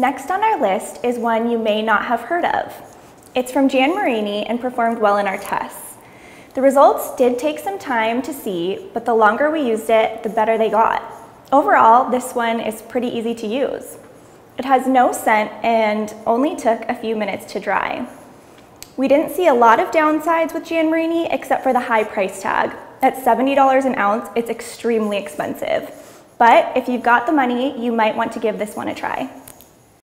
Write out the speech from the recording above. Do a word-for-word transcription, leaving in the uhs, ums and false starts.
Next on our list is one you may not have heard of. It's from Jan Marini and performed well in our tests. The results did take some time to see, but the longer we used it, the better they got. Overall, this one is pretty easy to use. It has no scent and only took a few minutes to dry. We didn't see a lot of downsides with Jan Marini except for the high price tag. At seventy dollars an ounce, it's extremely expensive. But if you've got the money, you might want to give this one a try.